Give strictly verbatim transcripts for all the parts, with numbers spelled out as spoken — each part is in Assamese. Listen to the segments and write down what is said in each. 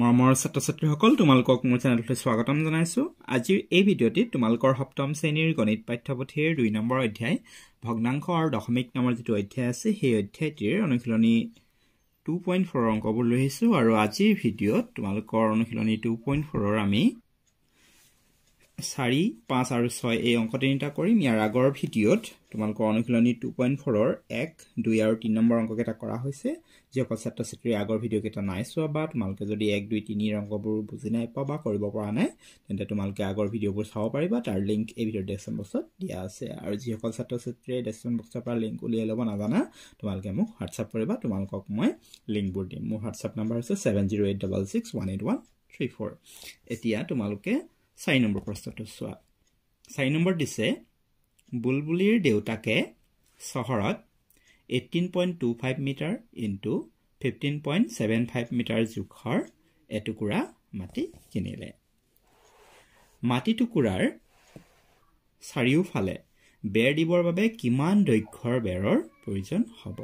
মৰমৰ ছাত্ৰছাত্ৰীসকল তোমালোকক মোৰ চেনেললৈ স্বাগতম জনাইছো আজি এই ভিডিঅ'টি তোমালোকৰ সপ্তম শ্ৰেণীৰ গণিত পাঠ্যপুথিৰ দুই নম্বৰ অধ্যায় ভগ্নাংশ আৰু দশমিক নামৰ যিটো অধ্যায় আছে সেই অধ্যায়টিৰ অনুশীলনী দুই পইণ্ট চাৰি অংকবোৰ লৈছো আৰু আজিৰ ভিডিঅ'ত তোমালোকৰ অনুশীলনী দুই পইণ্ট চাৰি ৰ আমি চাৰি পাঁচ আৰু ছয় এই অংক তিনিটা কৰিম ইয়াৰ আগৰ ভিডিঅ'ত তোমালোকৰ অনুশীলনী দুই পইণ্ট চাৰি ৰ এক দুই আৰু তিনি নম্বৰ অংক কেটা কৰা হৈছে যে পছাত্ৰ ছাত্ৰী আগৰ ভিডিঅ কেটা নাই চোৱা বা তোমালকে যদি এক দুই তিনি অংকবোৰ বুজি নাই পাবা কৰিব পৰা নাই তেন্তে তোমালকে আগৰ ভিডিঅবোৰ চাব পাৰিবা তাৰ লিংক এই ভিডিঅ ডেসক্ৰিপচন বক্সত দিয়া আছে আৰু যি সকল ছাত্ৰ ছাত্ৰী ডেসক্ৰিপচন বক্সৰ পৰা লিংক উলিয়াই ল'ব নাজানা তোমালকে মোক WhatsApp কৰিবা তোমালকক মই লিংকবোৰ দিম মোৰ WhatsApp নম্বৰ হৈছে সাত শূন্য আঠ ছয় ছয় এক এক এক এক তিনি চাৰি এতিয়া তোমালকে চাৰি নম্বৰ প্ৰশ্নটো চোৱা চাৰি নম্বৰ দিছে বুলবুলিৰ দেউতাকে শহৰত eighteen point two five metre into fifteen point seven five metre জুখৰ এটুকুৰা মাটি কিনিলে মাটি টুকুৰাৰ চাৰিওফালে বেৰ দিবৰ বাবে কিমান দৈৰ্ঘ্যৰ বেৰৰ প্ৰয়োজন হ'ব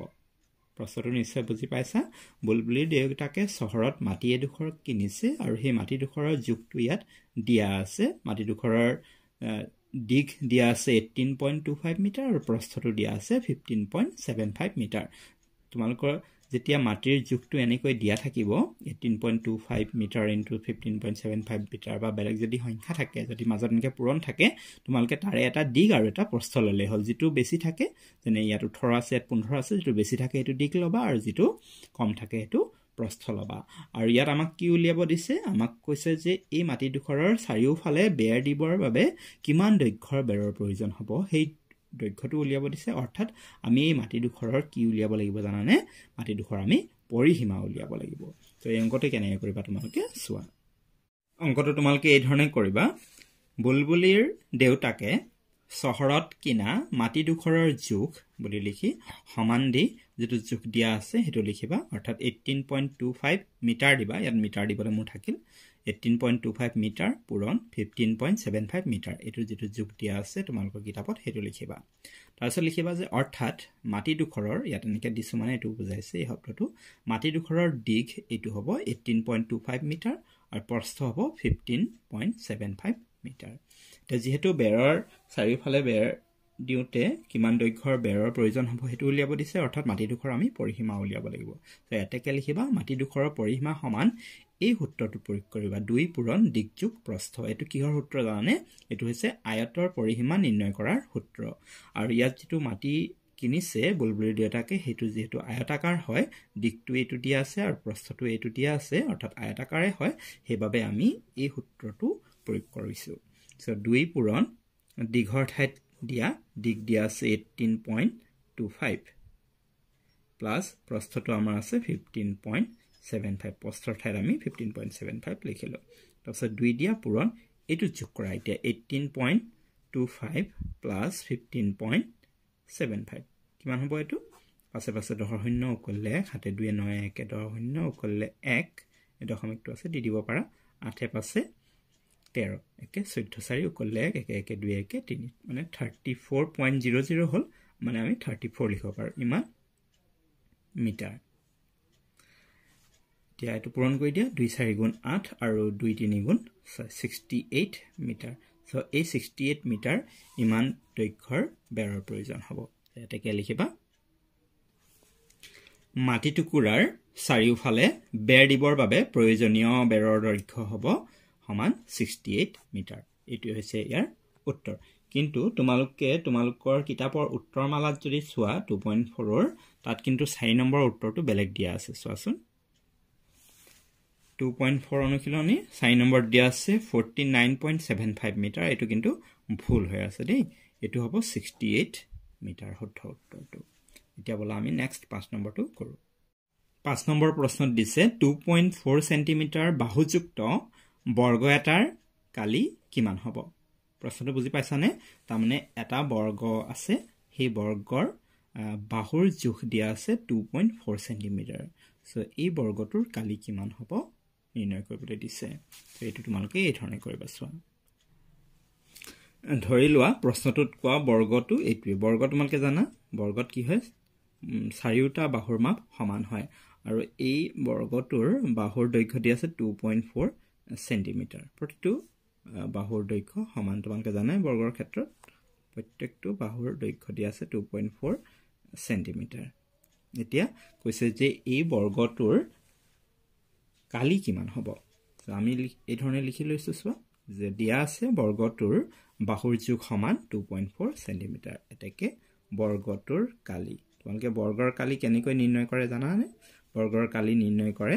প্ৰশ্নটো নিশ্চয় বুজি পাইছা বুলবুলিৰ দেউতাকে শহৰত মাটি এডুখৰ কিনিছে আৰু সেই মাটি দুখৰৰ জুখটো ইয়াত দিয়া আছে মাটি দুখৰৰ দিক দিয়া আছে eighteen point two five metre আৰু প্ৰস্থটো দিয়া আছে fifteen point seven five metre তোমালোকৰ যেতিয়া মাটিৰ জুখটো এনেকৈ দিয়া থাকিব eighteen point two five metre into fifteen point seven five metre বা বেলেগ যদি সংখ্যা থাকে যদি মাজত এনেকৈ পূৰণ থাকে তোমালকে তাৰে এটা দিক আৰু এটা প্ৰস্থ ললে হ'ল যেটো বেছি থাকে যেনে ইয়াত ওঠৰ আছে পোন্ধৰ আছে যেটো বেছি থাকে এটো দিক লবা আৰু যেটো কম থাকে এটো প্ৰস্থ লবা আৰু ইয়াত আমাক কি উলিয়াব দিছে আমাক কৈছে যে এই মাটি দুখৰৰ চাৰিওফালে বেৰ দিবৰ বাবে কিমান দৈৰ্ঘ্যৰ বেৰৰ প্ৰয়োজন হ'ব সেই দৈৰ্ঘ্যটো উলিয়াব দিছে অৰ্থাৎ আমি এই মাটি দুখৰৰ কি উলিয়াব লাগিব জানানে মাটি দুখৰ আমি পৰিসীমা উলিয়াব লাগিব তো এই অংকটো কেনে কৰিবা তোমালকে চোৱা অংকটো তোমালকে এই ধৰণে কৰিবা বুলবুলিৰ দেউতাকে শহৰত কিনা মাটি দুখৰৰ জুখ বুলি লিখি সমান দি যেটো জুখ দিয়া আছে হেটো লিখিবা অৰ্থাৎ eighteen point two five metre দিবা ইয়াত মিটাৰ দিবলৈ মোৰ থাকিল eighteen point two five metre পূৰণ fifteen point seven five metre এটো যেটো জুখ দিয়া আছে তোমালোকৰ কিতাপত হেটো লিখিবা তাৰছত লিখিবা যে অৰ্থাৎ মাটি দুখৰৰ ইয়াত এনেকৈ দিছো মানে এটো বুজাইছে এই শব্দটো মাটি দুখৰৰ দিক এটো হ'ব eighteen point two five metre আৰু প্ৰস্থ হ'ব fifteen point seven five metre তে যেহেতু বেৰৰ চাৰিওফালে বেৰ দিউতে কিমান দৈৰ্ঘ্যৰ বেৰৰ প্ৰয়োজন হ'ব হেতু উলিয়াব দিছে অৰ্থাৎ মাটি দুখৰ আমি পৰিসীমা উলিয়াব লাগিব তো এটাকে লিখিবা মাটি দুখৰৰ পৰিসীমা সমান এই সূত্ৰটো প্ৰয়োগ কৰিবা দুই পূৰণ দিক যোগ প্ৰস্থ এটো কিহৰ সূত্ৰ জানে এটো হৈছে আয়তৰ পৰিসীমা নিৰ্ণয় কৰাৰ সূত্ৰ আৰু ইয়াত যেটো মাটি কিনিছে বুলবুলি দেউতাকে হেতু যেহেতু আয়তাকাৰ হয় দিকটো এটো দিয়া আছে আৰু প্ৰস্থটো এটো দিয়া আছে অৰ্থাৎ আয়তাকাৰে হয় হেবাবে আমি এই সূত্ৰটো প্ৰয়োগ কৰিছো সো দুই পূৰণ দিঘৰ ঠাইত দিয়া দিক দিয়া আছে eighteen point two five plus প্রস্থটো আমাৰ আছে fifteen point seven five প্ৰস্থৰ ঠাইত আমি fifteen point seven five লিখিলো তাৰছত দুই দিয়া পূৰণ এটো যোগ কৰা এতিয়া eighteen point two five plus fifteen point seven five কিমান হ'ব এটো পাছে পাছে দহৰ শূন্য উকললে হাতে দুই নয় এক দহৰ শূন্য উকললে এক এই দশমিকটো আছে দি দিব পাৰা আঠে পাছে তেৰ একে চৈধ্য চাৰি উকললে এক এক এক দুই এক তিনি মানে thirty-four point zero zero হল মানে আমি thirty-four লিখব পাৰো ইমান মিটাৰ এতিয়া এটো পূৰণ কৰি দিয়া দুই চাৰি গুণ আঠ আৰু দুই তিনি গুণ ছয়, ছিক্সটি এইট মিটাৰ সো এই ছিক্সটি এইট মিটাৰ ইমান দৈৰ্ঘ্যৰ বেৰৰ প্ৰয়োজন হ'ব এটাকে লিখিবা মাটি টুকুৰাৰ চাৰিওফালে বেৰ দিবৰ বাবে প্ৰয়োজনীয় বেৰৰ দৈৰ্ঘ্য হ'ব সমান ছিক্সটি এইট মিটাৰ এটো হৈছে ইয়াৰ উত্তৰ কিন্তু তোমালোকে তোমালোকৰ কিতাপৰ উত্তৰমালাত যদি চোৱা দুই পইণ্ট চাৰি ৰ তাত কিন্তু চাৰি নম্বৰ উত্তৰটো বেলেগ দিয়া আছে চোৱাচোন দুই পইণ্ট চাৰি অনুশীলনী চাৰি নম্বৰ দিয়া আছে forty-nine point seven five metre এটো কিন্তু ভুল হৈ আছে দেই এটো হ'ব ছিক্সটি এইট মিটাৰ শুদ্ধ উত্তৰটো এতিয়া বলা আমি নেক্সট পাঁচ নম্বৰটো কৰো পাঁচ নম্বৰ প্ৰশ্নত দিছে দুই পইণ্ট চাৰি সেন্টিমিটাৰ বাহুযুক্ত বৰ্গ এটাৰ কালি কিমান হ'ব প্ৰশ্নটো বুজি পাইছানে তাৰমানে এটা বৰ্গ আছে সেই বৰ্গৰ বাহুৰ জুখ দিয়া আছে দুই পইণ্ট চাৰি সেন্টিমিটাৰ সো এই বৰ্গটোৰ কালি কিমান হ'ব নিৰ্ণয় কৰিবলৈ দিছে তো এটো তোমালকে এই ধৰণে কৰিবা চোৱা ধৰি লোৱা প্ৰশ্নটোত কোৱা বৰ্গটো এইটো বৰ্গ তোমালকে জানা বৰ্গত কি হয় চাৰিওটা বাহুৰ মাপ সমান হয় আৰু এই বৰ্গটোৰ বাহুৰ দৈৰ্ঘ্যটি আছে দুই দশমিক চাৰি সেন্টিমিটাৰ প্ৰতিটো বাহুৰ দৈৰ্ঘ্য সমান তোমালোকে জানা বৰ্গৰ ক্ষেত্ৰত প্ৰত্যেকটো বাহুৰ দৈৰ্ঘ্যটি আছে দুই দশমিক চাৰি সেন্টিমিটাৰ এতিয়া কৈছে যে এই বৰ্গটোৰ কালি কিমান হ'ব তো আমি এই ধৰণে লিখি লৈছো সোৱা যে দিয়া আছে বৰ্গটোৰ বাহুৰ যোগ সমান দুই দশমিক চাৰি সেন্টিমিটাৰ এটাকে বৰ্গটোৰ কালি তোমালোকে বৰ্গৰ কালি কেনেকৈ নিৰ্ণয় কৰে জানানে বৰ্গৰ কালি নিৰ্ণয় কৰে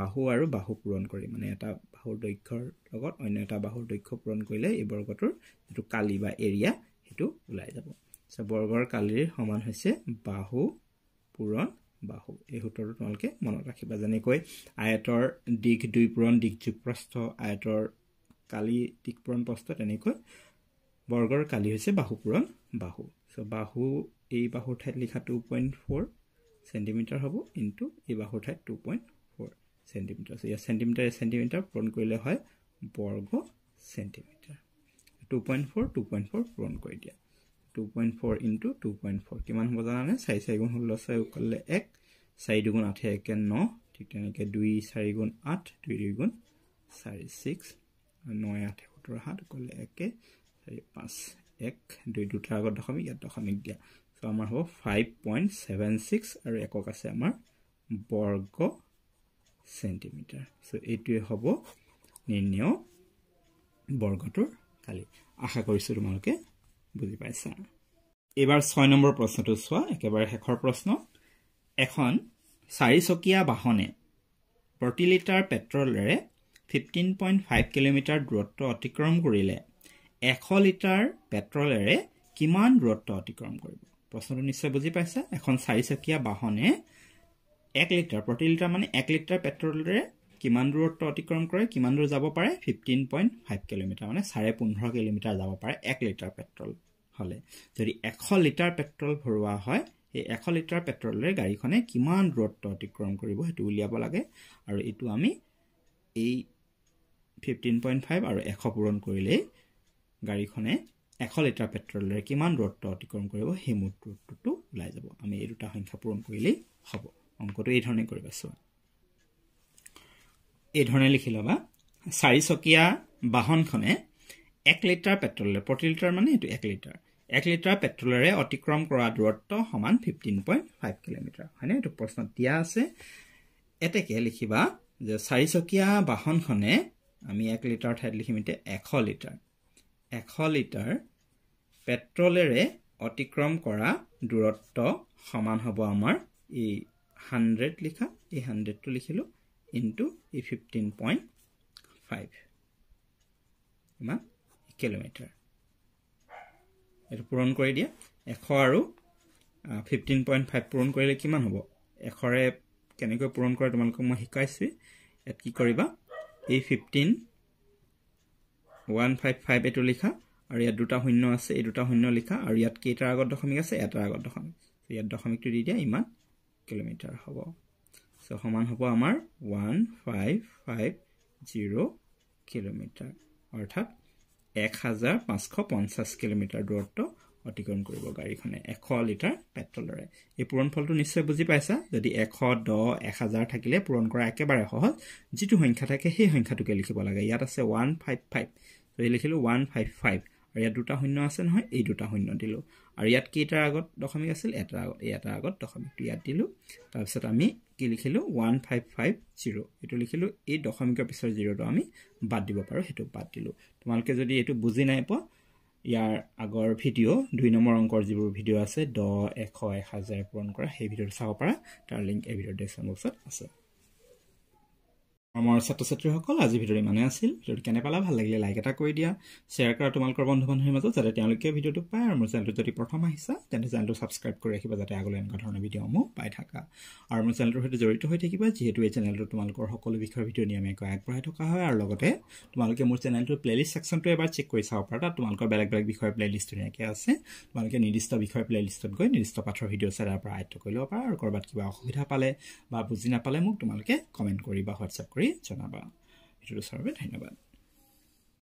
বাহু আৰু বাহু পূৰণ কৰি মানে এটা বাহুৰ দৈৰ্ঘ্যৰ লগত অন্য এটা বাহুৰ দৈৰ্ঘ্য পূৰণ কৰিলে এই বৰ্গটোৰ যেটো কালি বা এৰিয়া হেতু ওলাই যাব সো বৰ্গৰ কালিৰ সমান হৈছে বাহু পূৰণ বাহু এই সূত্ৰটো তোমালোকে মনত ৰাখিবা যেনেকৈ আয়তৰ দিক দুই পূৰণ দিক যোগ প্ৰস্থ আয়তৰ কালি দিক পূৰণ প্ৰস্থ তেনেকৈ বৰ্গৰ কালি হৈছে বাহু পূৰণ বাহু সো বাহু এই বাহুৰ ঠাইত লিখা দুই দশমিক চাৰি সেন্টিমিটাৰ হ'ব ইনটু এই বাহুৰ ঠাইত দুই দশমিক চাৰি সেন্টিমিটাৰ সো ইয়া সেন্টিমিটাৰ সেন্টিমিটাৰ পূৰণ কৰিলে হয় বৰ্গ সেন্টিমিটাৰ দুই দশমিক চাৰি দুই দশমিক চাৰি পূৰণ কৰি দিয়া দুই দশমিক চাৰি ইনটু দুই দশমিক চাৰি কিমান হ'ব জানানে চাৰি চাৰি গুণ ষোল্ল চাৰি এক চাৰি দুই গুণ আঠ এক নয় ঠিক তেনেকৈ দুই চাৰি গুণ আঠ দুই দুই গুণ চাৰি ছয় নয় আঠ সাত সাত এক চাৰি পাঁচ এক দুই দুটা আগত দশমিক ইয়াত দশমিক দিয়া সো আমাৰ হ'ব পাঁচ দশমিক সাত ছয় আৰু একক আছে আমাৰ বৰ্গ সেন্টিমিটাৰ সো এইটোৱে হ'ব নিৰ্ণয় বৰ্গটোৰ কালি আশা কৰিছো তোমালোকে বুজি পাইছা এবাৰ ছয় নম্বৰ প্ৰশ্নটো সোৱা একেবাৰে হেখৰ প্ৰশ্ন এখন চাৰি চকিয়া বাহনে প্ৰতি লিটাৰ পেট্ৰলৰে পোন্ধৰ দশমিক পাঁচ কিলোমিটাৰ দূৰত্ব অতিক্ৰম কৰিলে এশ লিটাৰ পেট্ৰলৰে কিমান দূৰত্ব অতিক্ৰম কৰিব প্ৰশ্নটো নিশ্চয় বুজি পাইছা এখন চাৰি চকিয়া বাহনে এক লিটাৰ প্ৰতি লিটাৰ মানে এক লিটাৰ পেট্ৰলৰে কিমান দূৰত্ব অতিক্ৰম কৰে কিমান দূৰ যাব পাৰে পোন্ধৰ দশমিক পাঁচ কিলোমিটাৰ মানে চাৰে পোন্ধৰ কিলোমিটাৰ যাব পাৰে এক লিটাৰ পেট্ৰল হলে যদি এশ লিটাৰ পেট্ৰল ভৰোৱা হয় এই এশ লিটাৰ পেট্ৰলৰে গাড়ীখনে কিমান দূৰত্ব অতিক্ৰম কৰিব হেতু উলিয়াব লাগে আৰু এটো আমি এই পোন্ধৰ দশমিক পাঁচ আৰু এশ পূৰণ কৰিলে গাড়ীখনে এশ লিটাৰ পেট্ৰলৰে কিমান দূৰত্ব অতিক্ৰম কৰিব হে মুঠ দূৰত্বটো ওলাই যাব আমি এই দুটা সংখ্যা পূৰণ কৰিলে হ'ব অংকটো এই ধৰণে কৰিবা সোৱা এই ধৰণে লিখি লবা চাৰি চকিয়া বাহনখনে এক লিটাৰ পেট্ৰলৰে প্ৰতি লিটাৰ মানে এটো এক লিটাৰ এক লিটাৰ পেট্ৰলৰে অতিক্ৰম কৰা দূৰত্ব সমান পোন্ধৰ দশমিক পাঁচ কিলোমিটাৰ মানে এটো প্ৰশ্ন দিয়া আছে এটাকে লিখিবা যে চাৰি চকিয়া বাহনখনে আমি এক লিটাৰ ঠাইত লিখিমতে এশ লিটাৰ এশ লিটাৰ পেট্ৰলৰে অতিক্ৰম কৰা দূৰত্ব সমান হ'ব আমাৰ এই এক শূন্য লিখা এই এক শূন্য টো লিখিলো into e পোন্ধৰ দশমিক পাঁচ মান কিলোমিটাৰ এটো পূৰণ কৰি দিয়া এশ আৰু পোন্ধৰ দশমিক পাঁচ পূৰণ কৰিলে কিমান হ'ব এশ ৰে কেনেকৈ পূৰণ কৰা তোমালোকক মই শিকাইছি এত কি কৰিবা এই পোন্ধৰ দশমিক এক পাঁচ পাঁচ এটো লিখা আৰু ইয়াত দুটা শূন্য আছে এই দুটা শূন্য লিখা আৰু ইয়াত কেইটা আগত দশমিক আছে এটা আগত দশমিক সো ইয়াত দশমিকটো দি দিয়া ইমান কিলোমিটাৰ হ'ব সো সমান হ'ব আমাৰ এক হাজাৰ পাঁচশ পঞ্চাছ কিলোমিটাৰ অৰ্থাৎ এক হাজাৰ পাঁচশ পঞ্চাছ কিলোমিটাৰ দূৰত্ব অতিক্ৰম কৰিব গাড়ীখনে এশ লিটাৰ পেট্ৰলৰে এই পূৰণফলটো নিশ্চয় বুজি পাইছা যদি এশ দহ এক হাজাৰ থাকিলে পূৰণ কৰা একেবাৰে সহজ যেটো সংখ্যা থাকে সেই সংখ্যাটোকে লিখিব লাগে ইয়াত আছে এক পাঁচ পাঁচ সো এই লিখিলো এক পাঁচ পাঁচ আৰু ইয়াত দুটা শূন্য আছে নহয় এই দুটা শূন্য দিলো আৰু ইয়াত কেইটা আগত দশমিক আছিল এটা আগত এটা আগত দশমিকটো ইয়াত দিলো তাৰ পিছত আমি কি লিখিলো এক পাঁচ পাঁচ শূন্য এটো লিখিলো এই দশমিকৰ পিছৰ শূন্যটো আমি বাদ দিব পাৰো হেতু বাদ দিলো তোমালকে যদি এটো বুজি নাই প ইয়াৰ আগৰ ভিডিও দুই নম্বৰ অংকৰ যিবোৰ ভিডিও আছে দহ এশ এক হাজাৰ পূৰণ কৰা সেই ভিডিওটো চাব পাৰা তাৰ লিংক এই ভিডিওৰ ডেসক্ৰিপচন বক্সত আছে আমাৰ ছাত্ৰছাত্ৰীসকল আজি ভিডিওটো ইমানে আছিল ভিডিওটো কেনে পালা ভাল লাগিলে লাইক এটা কৰি দিয়া শেয়াৰ কৰা তোমালোকৰ বন্ধু-বান্ধৱীৰ মাজত যাতে তেওঁলোকে ভিডিওটো পায় আৰু মোৰ চেনেলটো যদি প্ৰথম আহিছা তেন্তে চেনেলটো সাবস্ক্ৰাইব কৰি ৰাখিবা যাতে আগলৈ এনেকুৱা ধৰণৰ ভিডিওসমূহ পাই থাকা আৰু মোৰ চেনেলটোৰ সৈতে জড়িত হৈ থাকিবা যিহেতু এই চেনেলটো তোমালোকৰ সকলো বিষয়ৰ ভিডিও নিয়মীয়াকৈ আগবঢ়াই থকা হয় আৰু লগতে তোমালোকে মোৰ চেনেলটোৰ প্লেলিষ্ট সেকচনটো এবাৰ চেক কৰি চাও পাৰা তোমালোকৰ বেলেগ বেলেগ বিষয়ৰ প্লেলিষ্ট নিয়াকে আছে তোমালোকে নিৰ্দিষ্ট বিষয়ৰ প্লেলিষ্টত গৈ নিৰ্দিষ্ট পাঠৰ ভিডিও চাই আৰু আয়ত্ব কৰি লব পাৰা আৰু কৰবাত কিবা অসুবিধা পালে বা বুজি নাপালে মোক তোমালোকে কমেন্ট কৰিবা WhatsApp কৰি জনাবা ভিডিওটো চাবলৈ ধন্যবাদ